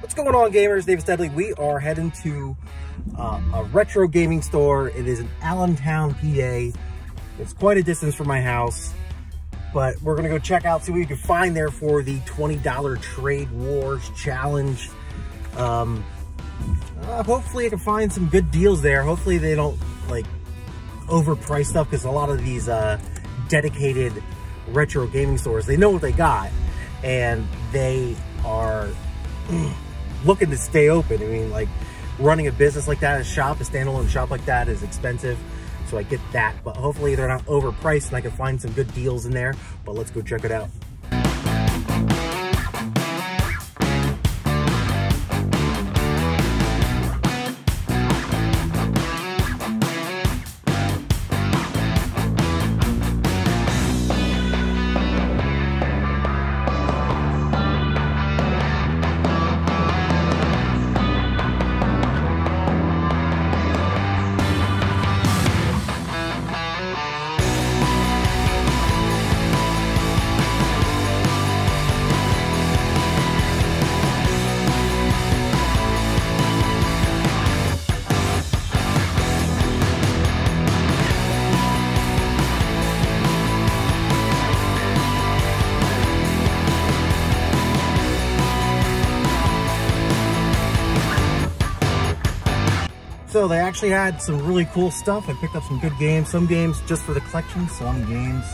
What's going on, gamers? Davis Deadly. We are heading to a retro gaming store. It is in Allentown, PA. It's quite a distance from my house, but we're gonna go check out, see what we can find there for the $20 Trade Wars Challenge. Hopefully I can find some good deals there. Hopefully they don't like overprice stuff, because a lot of these dedicated retro gaming stores, they know what they got and they are looking to stay open. I mean, like, running a business like that, a standalone shop like that is expensive, so I get that, but hopefully they're not overpriced and I can find some good deals in there. But let's go check it out. So they actually had some really cool stuff. I picked up some good games, some games just for the collection, some games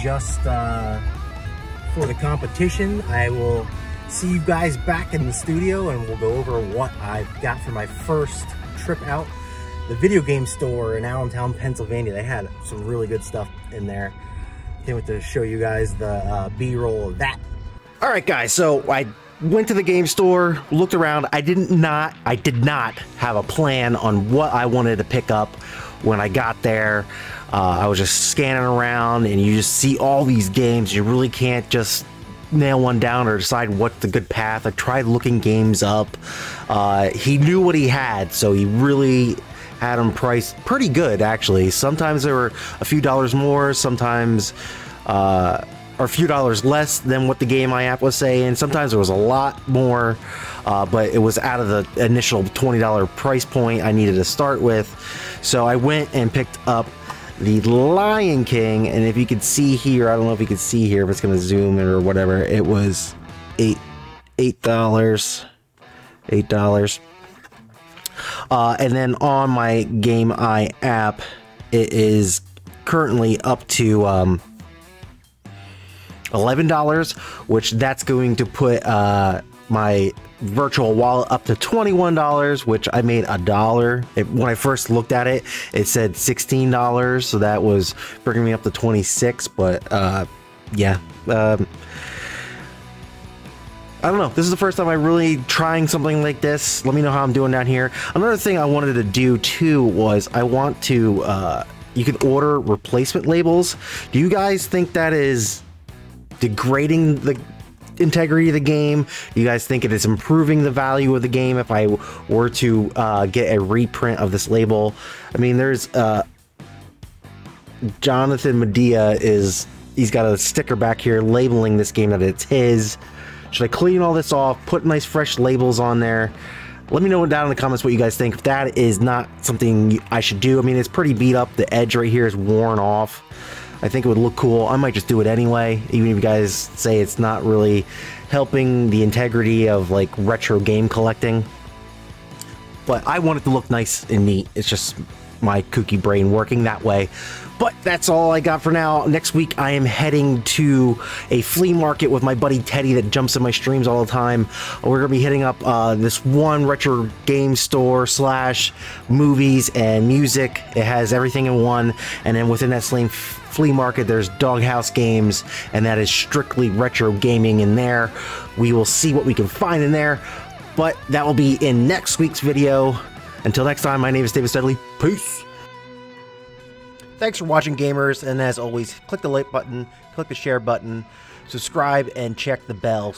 just for the competition. I will see you guys back in the studio and we'll go over what I've got for my first trip out. The video game store in Allentown, Pennsylvania, they had some really good stuff in there. Can't wait to show you guys the B-roll of that. All right, guys, so I went to the game store, looked around. I did not have a plan on what I wanted to pick up when I got there. I was just scanning around and you just see all these games. You really can't just nail one down or decide what's the good path. I tried looking games up. He knew what he had, so he really had them priced pretty good, actually. Sometimes there were a few dollars more, sometimes or a few dollars less than what the GameEye app was saying. Sometimes there was a lot more, but it was out of the initial $20 price point I needed to start with. So I went and picked up The Lion King, and if you could see here, I don't know if you could see here, but it's gonna zoom in or whatever. It was $8. And then on my GameEye app, it is currently up to $11, which that's going to put my virtual wallet up to $21, which I made $1. When I first looked at it, it said $16, so that was bringing me up to $26. But yeah, I don't know. This is the first time I'm really trying something like this. Let me know how I'm doing down here. Another thing I wanted to do too was I want to. You can order replacement labels. Do you guys think that is degrading the integrity of the game? Do you guys think it is improving the value of the game if I were to get a reprint of this label? I mean, there's Jonathan Medea he's got a sticker back here labeling this game that it's his. Should I clean all this off, put nice fresh labels on there? Let me know down in the comments what you guys think. If that is not something I should do, I mean, it's pretty beat up. The edge right here is worn off. I think it would look cool. I might just do it anyway, even if you guys say it's not really helping the integrity of like retro game collecting. But I want it to look nice and neat. It's just my kooky brain working that way. But that's all I got for now. Next week, I am heading to a flea market with my buddy Teddy that jumps in my streams all the time. We're going to be hitting up this one retro game store slash movies and music. It has everything in one. And then within that same flea market, there's Doghouse Games, and that is strictly retro gaming in there. We will see what we can find in there. But that will be in next week's video. Until next time, my name is Davis Deadly. Peace. Thanks for watching, gamers, and as always, click the like button, click the share button, subscribe, and check the bell.